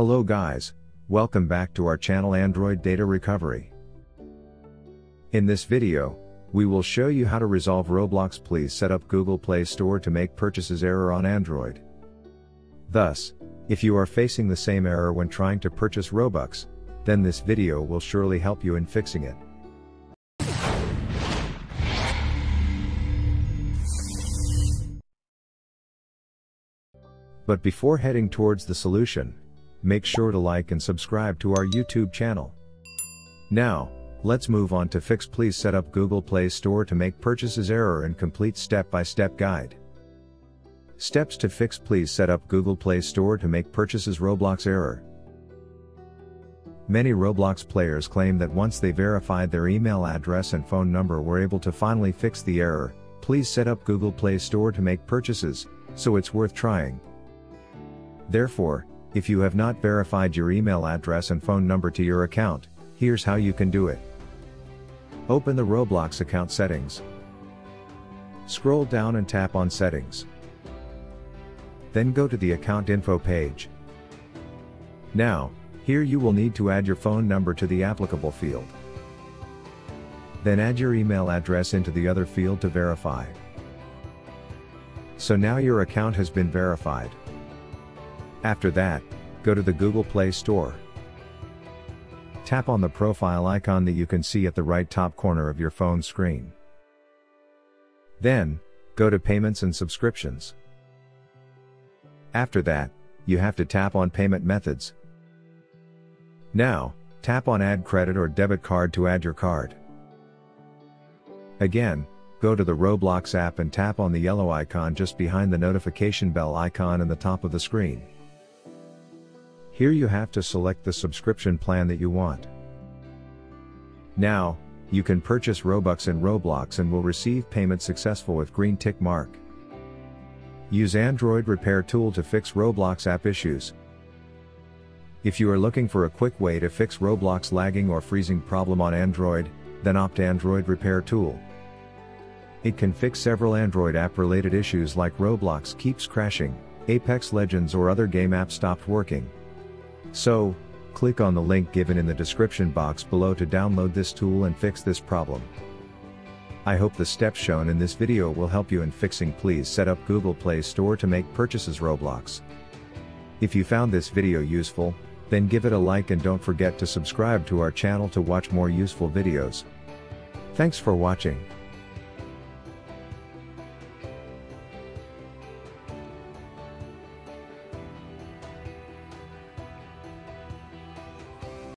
Hello guys, welcome back to our channel Android Data Recovery. In this video, we will show you how to resolve Roblox Please Set Up Google Play Store to Make Purchases error on Android. Thus, if you are facing the same error when trying to purchase Robux, then this video will surely help you in fixing it. But before heading towards the solution, make sure to like and subscribe to our YouTube channel. Now, let's move on to fix Please Set Up Google Play Store to Make Purchases error and complete step-by-step guide. Steps to fix Please Set Up Google Play Store to Make Purchases Roblox error. Many Roblox players claim that once they verified their email address and phone number were able to finally fix the error, Please Set Up Google Play Store to Make Purchases, so it's worth trying. Therefore, if you have not verified your email address and phone number to your account, here's how you can do it. Open the Roblox account settings. Scroll down and tap on Settings. Then go to the Account Info page. Now, here you will need to add your phone number to the applicable field. Then add your email address into the other field to verify. So now your account has been verified. After that, go to the Google Play Store. Tap on the profile icon that you can see at the right top corner of your phone screen. Then, go to Payments and Subscriptions. After that, you have to tap on Payment Methods. Now, tap on Add Credit or Debit Card to add your card. Again, go to the Roblox app and tap on the yellow icon just behind the notification bell icon in the top of the screen. Here you have to select the subscription plan that you want. Now, you can purchase Robux in Roblox and will receive payment successful with green tick mark. Use Android Repair Tool to fix Roblox app issues. If you are looking for a quick way to fix Roblox lagging or freezing problem on Android, then opt Android Repair Tool. It can fix several Android app-related issues like Roblox keeps crashing, Apex Legends or other game apps stopped working. So, click on the link given in the description box below to download this tool and fix this problem. I hope the steps shown in this video will help you in fixing Please Set Up Google Play Store to Make Purchases Roblox. If you found this video useful, then give it a like and don't forget to subscribe to our channel to watch more useful videos. Thanks for watching.